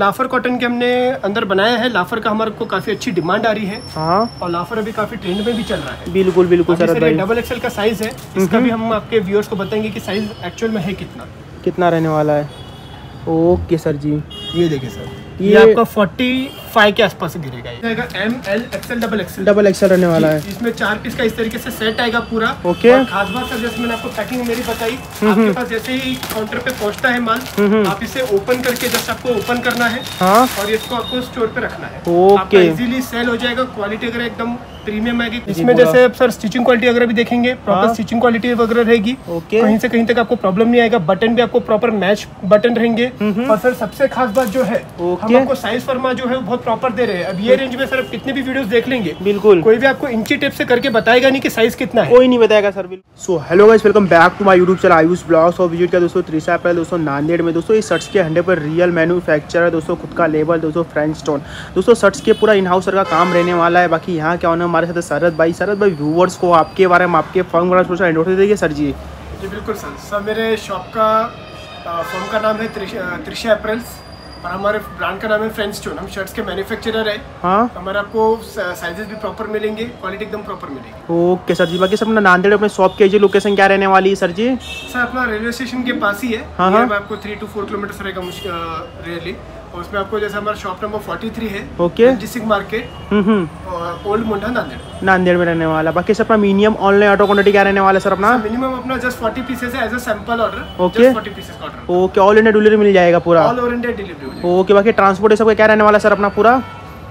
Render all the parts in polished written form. लाफर cotton के हमने अंदर बनाया है। लाफर का हमारे को काफी अच्छी डिमांड आ रही है। हाँ। और लाफर अभी काफी ट्रेंड में भी चल रहा है। बिल्कुल बिल्कुल सर, डबल एक्सएल का साइज है। इसका भी हम आपके व्यूअर्स को बताएंगे कि साइज एक्चुअल में है कितना रहने वाला है। ओके सर जी, ये देखिए सर, ये आपका 45 के आसपास गिरेगा। M L XL double XL रहने वाला है। इसमें 4 पीस का इस तरीके से सेट आएगा पूरा। ओके। खास बात सर, जैसे मैंने आपको पैकिंग मेरी बताई, आपके पास जैसे ही काउंटर पे पहुंचता है माल, आप इसे ओपन करके जस्ट आपको ओपन करना है। हाँ। और इसको आपको स्टोर पे रखना है। ओके। इजीली सेल हो जाएगा। क्वालिटी अगर एकदम प्रीमियम आएगी। इसमें जैसे सर स्टिचिंग क्वालिटी अगर भी देखेंगे, प्रॉपर स्टिचिंग क्वालिटी वगैरह रहेगी। कहीं से कहीं तक आपको प्रॉब्लम नहीं आएगा। बटन भी आपको प्रॉपर मैच बटन रहेंगे। और सर सबसे खास बात जो है, हम आपको साइज फरमा जो है बहुत प्रॉपर दे रहे हैं। अब ये रेंज में सर कितने भी वीडियोस देख लेंगे, बिल्कुल कोई भी आपको इंची टेप से करके बताएगा नहीं कि साइज कितना है, कोई नहीं बताएगा sir. So hello guys, welcome back to my YouTube channel Ayush vlogs. और विजिट किया दोस्तों त्रिशा अपैरल दोस्तों नांदेड़ में। दोस्तों इस शर्ट्स के 100% रियल मैन्युफैक्चरर दोस्तों, खुद का लेबल दोस्तों, फ्रेंच स्टोन दोस्तों, शर्ट्स के पूरा इन हाउस का काम रहने वाला है। बाकी यहाँ क्या होना, हमारे साथ शरद भाई व्यूवर्स को आपके बारे में, आपके फर्म वाला सोचा एंडोर्स देंगे सर जी। जी बिल्कुल सर, मेरे शॉप का फर्म का नाम है त्रिशा अपैरल्स और हमारे ब्रांड का नाम है फ्रेंच स्टोन। हम शर्ट्स के मैन्युफैक्चरर है। हाँ? हमारे आपको साइजेस भी प्रॉपर मिलेंगे, क्वालिटी एकदम प्रॉपर मिलेगी। Okay sir ji. बाकी सर नांदेड़ अपने शॉप की लोकेशन क्या रहने वाली है सर जी? सर अपना रेलवे स्टेशन के पास ही है। हाँ? आपको 3 to 4 किलोमीटर रहेगा रेयरली। और उसमें आपको जैसे हमारा शॉप नंबर 43 है। ओके। डिस्ट्रिक्ट मार्केट और ओल्ड मोंढा नांदेड़ में रहने वाला। बाकी सर अपना मिनिमम ऑनलाइन ऑर्डर क्वांटिटी क्या रहने वाला सर? अपना मिनिमम अपना जस्ट 40 पीसेस है as a sample order. Okay. 40 pieces का order. Okay. All India delivery मिल जाएगा पूरा? All over India delivery. Okay. बाकी ट्रांसपोर्टेशन का क्या रहने वाला सर अपना पूरा?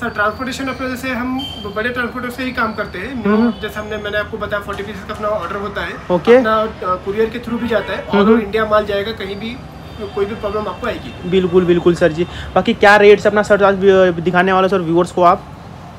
सर ट्रांसपोर्टेशन अपना जैसे हम बड़े ट्रांसपोर्टर से ही काम करते हैं। जैसे मैंने आपको बताया 40 पीसेस का अपना ऑर्डर होता है। ओके। अपना कुरियर के थ्रू भी जाता है। ऑल ओवर इंडिया माल जाएगा, कहीं भी कोई भी प्रॉब्लम आपको आएगी। बिल्कुल बिल्कुल सर जी। बाकी क्या रेट से अपना शर्ट आज दिखाने वाला सर व्यूअर्स को आप?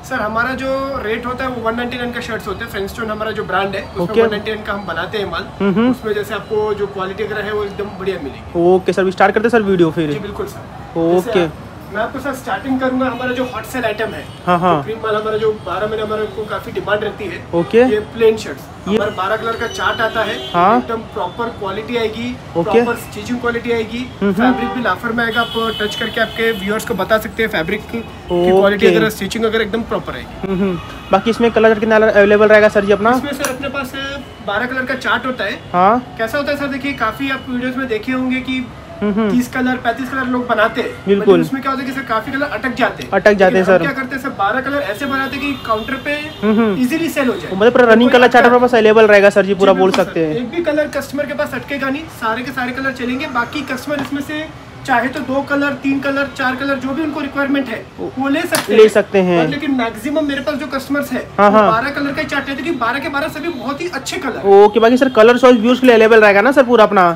सर हमारा जो रेट होता है वो 199 का शर्ट्स होते हैं। फ्रेंच स्टोन हमारा जो ब्रांड है उसमें 199 का हम बनाते हैं माल। उसमें जैसे आपको जो क्वालिटी वगैरह है वो एकदम बढ़िया मिलेगी। ओके सर, स्टार्ट करते सर वीडियो फिर। जी बिल्कुल सर। ओके। मैं आपको सर स्टार्टिंग करूंगा हमारा जो हॉट सेल आइटम है। हाँ हाँ। तो माल हमारा जो 12 महीने हमारे को काफी डिमांड रहती है। ओके। ये प्लेन शर्ट्स हमारा 12 कलर का चार्ट आता है। हाँ। एकदम प्रॉपर क्वालिटी आएगी। ओके। प्रॉपर स्टिचिंग क्वालिटी आएगी। फैब्रिक भी लाफर में आएगा। आप टच करके आपके व्यूअर्स को बता सकते हैं फैब्रिक की क्वालिटी अगर स्टिचिंग अगर एकदम प्रॉपर आएगी। बाकी इसमें कलर कितना अवेलेबल रहेगा सर जी अपना? इसमें सर अपने पास 12 कलर का चार्ट होता है। हाँ। कैसा होता है सर, देखिए काफी आप वीडियोस में देखे होंगे कि 30 कलर 35 कलर लोग बनाते हैं। बिल्कुल। उसमें क्या होता है कि सर काफी कलर अटक जाते हैं सर। क्या करते हैं सर 12 कलर ऐसे बनाते हैं कि काउंटर पे इजीली सेल हो जाए। मतलब पूरा रनिंग कलर चार्ट हमारे पास अवेलेबल रहेगा सर जी पूरा, बोल सकते हैं। एक भी कलर कस्टमर के पास अटकेगा नहीं, सारे के सारे कलर चलेंगे। बाकी कस्टमर इसमें से चाहे तो 2 कलर 3 कलर 4 कलर जो भी उनको रिक्वायरमेंट है वो ले सकते हैं। लेकिन मैक्सिमम मेरे पास जो कस्टमर्स है 12 कलर का चार्ट है, क्योंकि 12 के 12 सभी बहुत ही अच्छे कलर। ओके। बाकी सर कलर चॉइस व्यूज के लिए अवेलेबल रहेगा ना सर पूरा अपना?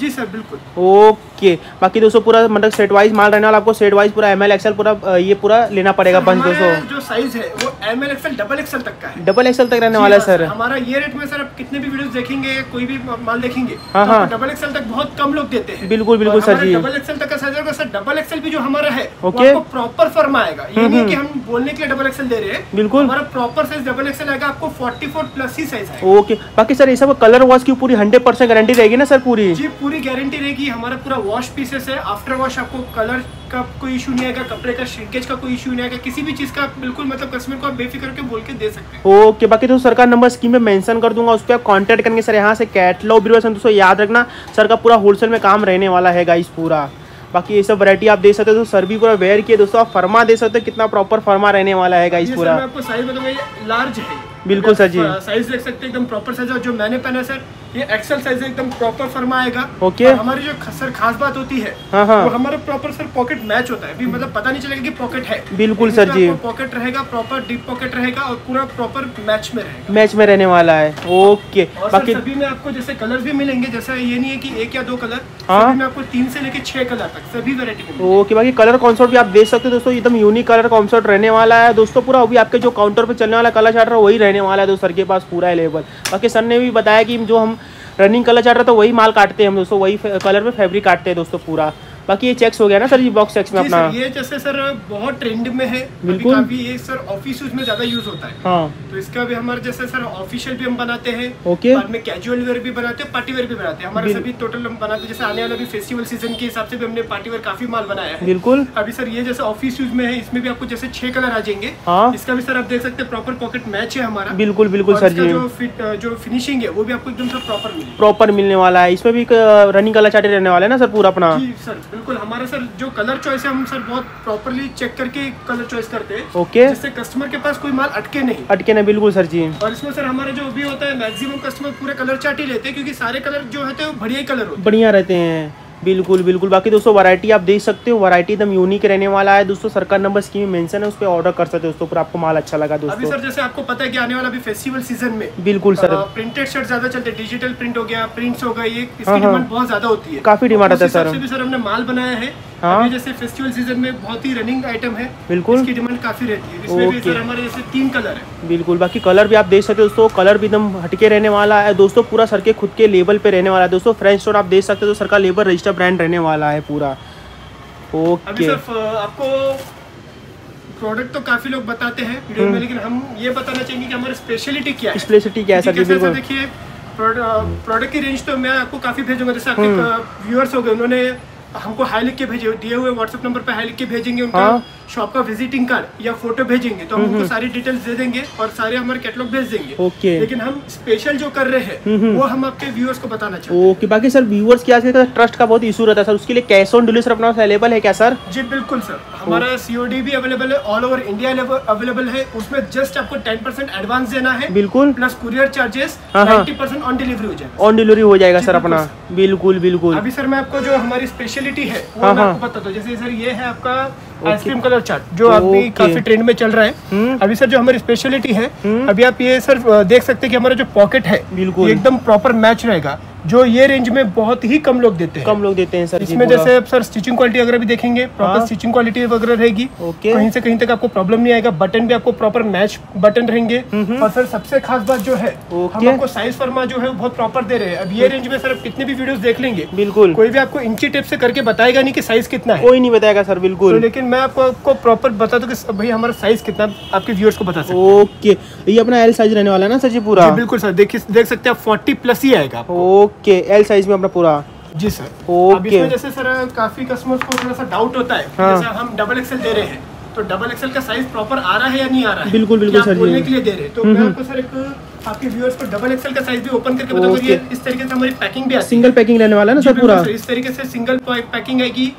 जी सर बिल्कुल। ओके। बाकी दोस्तों पूरा मतलब सेट वाइज माल रहने वाला। आपको सेट वाइज पूरा एम एल एक्सएल पूरा ये पूरा लेना पड़ेगा बंच दोस्तों। जो साइज है वो M L XL double XL तक का है। डबल एक्सएल तक रहने वाला है सर हमारा ये रेट में। सर आप कितने भी वीडियोस देखेंगे, कोई भी माल देखेंगे, हाँ डबल एक्सएल तक बहुत कम लोग देते हैं। बिल्कुल बिल्कुल सर जी। डबल एक्सएल तक का साइज होगा सर। डबल एक्सएल भी जो हमारा है वो प्रॉपर फर्म आएगा। ये नहीं कि हम बोलने के लिए डबल एक्सएल दे रहे हैं। बिल्कुल हमारा प्रॉपर साइज डबल एक्सएल आएगा। आपको 44+ ही साइज है। ओके। बाकी सर ये सब कलर वॉश की पूरी 100% गारंटी रहेगी ना सर? पूरी पूरी गारंटी रहेगी। हमारा पूरा वॉश पीसेस है। आफ्टर वॉश आपको कलर का कोई इशू नहीं आएगा, कपड़े का श्रिंकेज का कोई इशू नहीं आएगा, किसी भी चीज का बिल्कुल मतलब कस्टमर को आप बेफिक्र के बोल के दे सकते हैं। ओके। बाकी तो सरकार नंबर स्क्रीन पे मेंशन कर दूंगा, उस पर आप कॉन्टैक्ट करेंगे सर। यहाँ से कैटलॉग बिल्कुल दोस्तों याद रखना, सर का पूरा होलसेल में काम रहने वाला है गाइस पूरा। बाकी ये सब वैरायटी आप दे सकते हो। तो सर भी पूरा वेयर किए दोस्तों, आप फर्मा दे सकते हो कितना प्रॉपर फर्मा रहने वाला है गाइस पूरा। आपको साइज बताऊंगा, लार्ज है। बिल्कुल सर जी। साइज देख सकते हैं एकदम प्रॉपर साइज। और जो मैंने पहना सर ये एक्सेल साइज एकदम प्रॉपर फर्मा आएगा। ओके। हमारी जो सर खास बात होती है वो हमारा प्रॉपर सर पॉकेट मैच होता है। अभी मतलब पता नहीं चलेगा कि पॉकेट है। बिल्कुल सर जी। पॉकेट रहेगा प्रॉपर, डीप पॉकेट रहेगा और पूरा प्रॉपर मैच में रहने वाला है। ओके। बाकी सभी में आपको जैसे कलर भी मिलेंगे, जैसा ये नहीं है कि 1 या 2 कलर, सभी में आपको 3 से लेकर 6 कलर तक सभी वैरायटी। ओके। बाकी कलर कॉन्सेप्ट भी आप देख सकते हो दोस्तों, एकदम यूनिक कलर कॉन्सेप्ट रहने वाला है दोस्तों पूरा। अभी आपके जो काउंटर पे चलने वाला कलर चार्ट वही रहने वाला है दोस्तों सर के पास पूरा अवेलेबल। बाकी सर ने भी बताया कि जो हम रनिंग कलर चार्ट रहा था वही माल काटते हैं हम दोस्तों, वही कलर में फैब्रिक काटते हैं दोस्तों पूरा। बाकी ये चेक्स हो गया ना सर, ये बॉक्स चेक्स में अपना ये जैसे सर बहुत ट्रेंड में है, बिल्कुल काफी ये सर ऑफिस यूज में ज्यादा यूज होता है। हाँ। तो इसका भी हमारे जैसे सर ऑफिशियल भी हम बनाते हैं, ओके, बाद में कैजुअल वेयर भी बनाते हैं, पार्टी वेयर भी बनाते हैं। हमारे सभी टोटल हम बनाते हैं, जैसे आने वाला भी फेस्टिवल सीजन के हिसाब से भी हमने पार्टी वेयर काफी माल बनाया है। बिल्कुल अभी सर ये जैसे ऑफिस यूज में है, इसमें भी आपको जैसे 6 कलर आ जाएंगे। इसका भी सर आप देख सकते हैं प्रॉपर पॉकेट मैच है हमारा। बिल्कुल बिल्कुल सर जी, जो फिनिशिंग है वो भी आपको एकदम सर प्रॉपर मिलने वाला है। इसमें भी रनिंग कलर चार्ट रहने वाला है ना सर पूरा अपना। जी सर बिल्कुल, हमारा सर जो कलर चॉइस है हम सर बहुत प्रॉपर्ली चेक करके कलर चॉइस करते हैं, ओके, जिससे कस्टमर के पास कोई माल अटके नहीं। बिल्कुल सर जी। और इसमें सर हमारा जो भी होता है मैक्सिमम कस्टमर पूरे कलर चार्ट ही लेते हैं, क्योंकि सारे कलर जो होते हैं वो बढ़िया कलर बढ़िया रहते हैं। बिल्कुल बिल्कुल। बाकी दोस्तों वैरायटी आप देख सकते हो, वैरायटी एकदम यूनिक रहने वाला है दोस्तों। सरकार नंबर स्कीम में मेंशन है, उस पर ऑर्डर कर सकते हो दोस्तों, पर आपको माल अच्छा लगा दोस्तों। अभी सर जैसे आपको पता है कि आने वाला भी फेस्टिवल सीजन में बिल्कुल सर प्रिंटेड शर्ट ज्यादा चलते, डिजिटल प्रिंट हो गया, प्रिंट्स हो गए, इसकी डिमांड बहुत ज्यादा होती है, काफी डिमांड आता है सर। भी सर हमने माल बनाया है। हाँ। जैसे फेस्टिवल सीजन में बहुत ही रनिंग आइटम है, बिल्कुल इसकी डिमांड काफी रहती है। इसमें भी सर हमारे जैसे 3 कलर है। बिल्कुल, बाकी कलर भी आप देख सकते हो दोस्तों, कलर भी एकदम हटके रहने वाला है दोस्तों, पूरा सर के खुद के लेबल पे रहने वाला है दोस्तों। फ्रेंच स्टोर आप देख सकते हो, सर का लेबल रजिस्टर ब्रांड रहने वाला है पूरा, ओके। अभी सर आपको प्रोडक्ट तो काफी लोग बताते हैं वीडियो में, लेकिन हम ये बताना चाहेंगे कि हमारी स्पेशलिटी क्या है। स्पेशलिटी क्या है सर? बिल्कुल देखिए प्रोडक्ट की रेंज तो मैं आपको काफी भेजूंगा, जैसे आपके व्यूअर्स हो गए उन्होंने हमको हाई लिख के भेजे, दिए हुए व्हाट्सएप नंबर पे हाई लिख के भेजेंगे उनका शॉप का विजिटिंग कार्ड या फोटो भेजेंगे, तो हम उनको सारी डिटेल्स दे देंगे और सारे हमारे कैटलॉग भेज देंगे, ओके। लेकिन हम स्पेशल जो कर रहे हैं वो हम आपके व्यूअर्स को बताना चाहते हैं, ओके। बाकी सर व्यूअर्स के आजकल ट्रस्ट का बहुत इशू रहता है सर, उसके लिए कैश ऑन डिलीवरी सर अपना अवेलेबल है क्या सर? जी बिल्कुल सर, हमारा COD भी अवेलेबल है, ऑल ओवर इंडिया अवेलेबल है। उसमें जस्ट आपको 10% एडवांस देना है, बिल्कुल, plus courier charges 90% on delivery हो जाएगा, ऑन डिलीवरी हो जाएगा सर अपना। बिल्कुल बिल्कुल। अभी सर मैं आपको जो हमारी स्पेशलिटी है वो मैं आपको बता दूं। जैसे सर ये है आपका आइसक्रीम कलर चार्ट, जो अभी काफी ट्रेंड में चल रहा है। अभी सर जो हमारी स्पेशलिटी है, अभी आप ये सर देख सकते हैं कि हमारा जो पॉकेट है बिल्कुल एकदम प्रॉपर मैच रहेगा, जो ये रेंज में बहुत ही कम लोग देते हैं सर। इसमें जैसे आप सर स्टिचिंग क्वालिटी अगर भी देखेंगे, प्रॉपर स्टिचिंग क्वालिटी वगैरह रहेगी, कहीं से कहीं तक आपको प्रॉब्लम नहीं आएगा। बटन भी आपको प्रॉपर मैच बटन रहेंगे। और सर सबसे खास बात जो है, हम आपको साइज फरमा जो है बहुत प्रॉपर दे रहे हैं। अब ये रेंज में सर कितने भी वीडियोस देख लेंगे, बिल्कुल कोई भी आपको इंची टेप से करके बताएगा नहीं कि साइज कितना है, कोई नहीं बताएगा सर, बिल्कुल। लेकिन मैं आपको प्रॉपर बता दूं कि भाई हमारा साइज कितना, आपके व्यूअर्स को बता सकते हैं, ओके। ये अपना L साइज रहने वाला है ना सर जी पूरा? बिल्कुल सर, देख सकते हैं आप 40+ ही आएगा, ओके, L साइज में अपना पूरा। जी सर, ओके। अब इसमें जैसे सर काफी कस्टमर्स को थोड़ा सा डाउट होता है, जैसे हम डबल एक्सेल दे रहे हैं तो डबल एक्सेल का साइज प्रॉपर आ रहा है या नहीं आ रहा है, बिल्कुल बिल्कुल सर, बोलने के लिए दे रहे हैं। तो मैं आपको सर एक आपके व्यूअर्स को डबल एक्सेल का साइज भी ओपन करके बताऊंगा। इस तरीके से हमारी पैकिंग भी सिंगल पैकिंग रहने वाला है ना सर पूरा? इस तरीके से सिंगल पैकिंग आएगी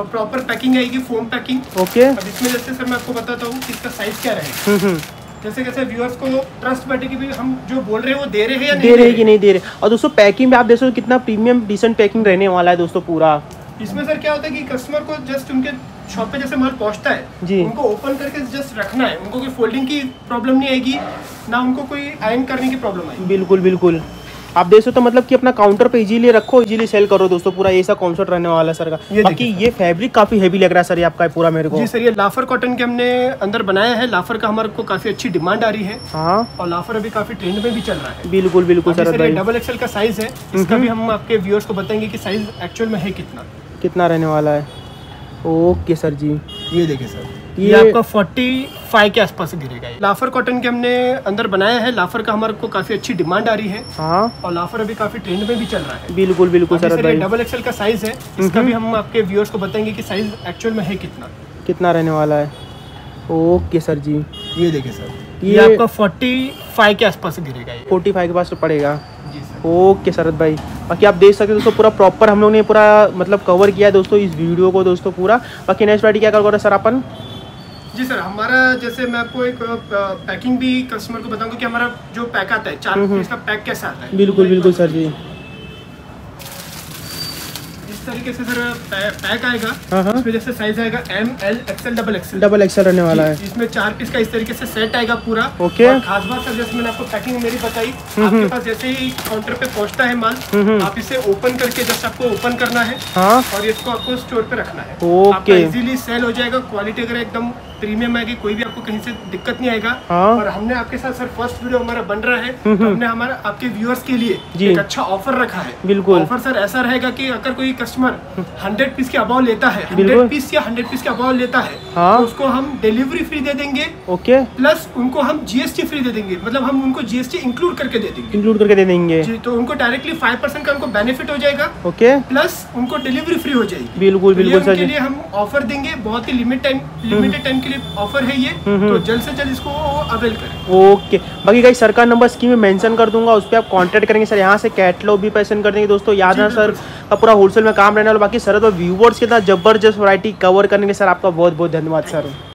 और प्रॉपर पैकिंग आएगी, फोम पैकिंग, ओके। अब इसमें जैसे सर मैं आपको बताता हूँ इसका साइज क्या रहेगा, जैसे कैसे व्यूअर्स को ट्रस्ट बैठे कि भी हम जो बोल रहे हैं वो दे रहे हैं या नहीं दे रहे। और दोस्तों पैकिंग में आप देखो कितना प्रीमियम डिसेंट पैकिंग रहने वाला है दोस्तों पूरा। इसमें सर क्या होता है कि कस्टमर को जस्ट उनके शॉप पे जैसे माल पहुंचता है जी, उनको ओपन करके जस्ट रखना है, उनको कोई फोल्डिंग की प्रॉब्लम नहीं आएगी, ना उनको कोई आयन करने की प्रॉब्लम आएगी। बिल्कुल बिल्कुल, आप देखो तो मतलब कि अपना काउंटर पे इजीली रखो, इजीली सेल करो दोस्तों, पूरा ऐसा कॉन्सेप्ट रहने वाला है सर का। बाकी ये फैब्रिक काफी हैवी लग रहा है सर ये आपका पूरा मेरे को। जी सर, ये लाफर कॉटन के हमने अंदर बनाया है। लाफर का हमारे को काफी अच्छी डिमांड आ रही है। हाँ। और लाफर अभी काफी ट्रेंड में भी चल रहा है। बिल्कुल बिल्कुल सर, डबल एक्सेल का साइज है, इसका भी हम आपके व्यूअर्स को बताएंगे कि साइज एक्चुअल में है कितना रहने वाला है। ओके सर जी, ये देखिए सर, ये आपका 45 के आसपास गिरेगा। लाफर कॉटन के हमने अंदर बनाया है। लाफर का हमारे को काफी अच्छी डिमांड आ रही है। हाँ। और लाफर अभी काफी ट्रेंड में भी चल रहा है। बिल्कुल बिल्कुल सर, डबल एक्सेल का साइज है, इसका भी हम आपके व्यूअर्स को बताएंगे कि साइज एक्चुअल में है कितना रहने वाला है। ओके सर जी, ये देखिए सर, ये आपका 45 के आसपास गिरेगा, 45 के पास पड़ेगा। ओके शरद भाई, बाकी आप देख सकते हो दोस्तों पूरा प्रॉपर हम लोग ने पूरा मतलब कवर किया है दोस्तों इस वीडियो को दोस्तों पूरा। बाकी नेक्स्ट वीडियो क्या करोगे सर अपन? जी सर, हमारा जैसे मैं आपको एक पैकिंग भी कस्टमर को बताऊंगा कि हमारा जो पैक आता है 4 पीस का पैक कैसा आता है। बिल्कुल बिल्कुल सर जी, इस तरीके से सर पैक आएगा। इसमें जैसे साइज आएगा ML XL डबल एक्सेल रहने वाला है। इसमें 4 पीस का इस तरीके से सेट आएगा पूरा, ओके। और खास बात सर, जैसे मैंने आपको पैकिंग मेरी बताई, आपके पास जैसे ही काउंटर पे पहुंचता है माल, आप इसे ओपन करके जस्ट आपको ओपन करना है और इसको आपको स्टोर पे रखना है, ओके। इजीली सेल हो जाएगा, क्वालिटी अगर एकदम प्रीमियम आएगी, कोई भी आपको कहीं से दिक्कत नहीं आएगा। और हमने आपके साथ सर फर्स्ट वीडियो हमारा बन रहा है तो हमने हमारा आपके व्यूअर्स के लिए एक अच्छा ऑफर रखा है। बिल्कुल ऑफर सर ऐसा रहेगा कि अगर कोई कस्टमर 100 पीस के अबाव लेता है, 100 पीस या 100 पीस के अबाव लेता है तो उसको हम डिलीवरी फ्री दे देंगे। ओके, प्लस उनको हम जीएसटी फ्री दे देंगे, मतलब हम उनको जीएसटी इंक्लूड करके दे देंगे। जी, तो उनको डायरेक्टली 5% का उनको बेनिफिट हो जाएगा। ओके, प्लस उनको डिलीवरी फ्री हो जाएगी। बिल्कुल बिल्कुल सर, के लिए हम ऑफर देंगे, बहुत ही लिमिटेड टाइम के लिए ऑफर है ये, तो जल्द से जल्द इसको अवेल करें। ओके, बाकी गाइस सर का नंबर स्क्रीन में मेंशन कर दूंगा, उस पर आप कांटेक्ट करेंगे। सर यहाँ से कैटलॉग भी पैसन कर देंगे दोस्तों, याद ना सर का पूरा होलसेल में काम रहने वाला। बाकी सर तो व्यूवर्स के साथ जबरदस्त वैरायटी कवर करने के सर आपका बहुत बहुत धन्यवाद सर।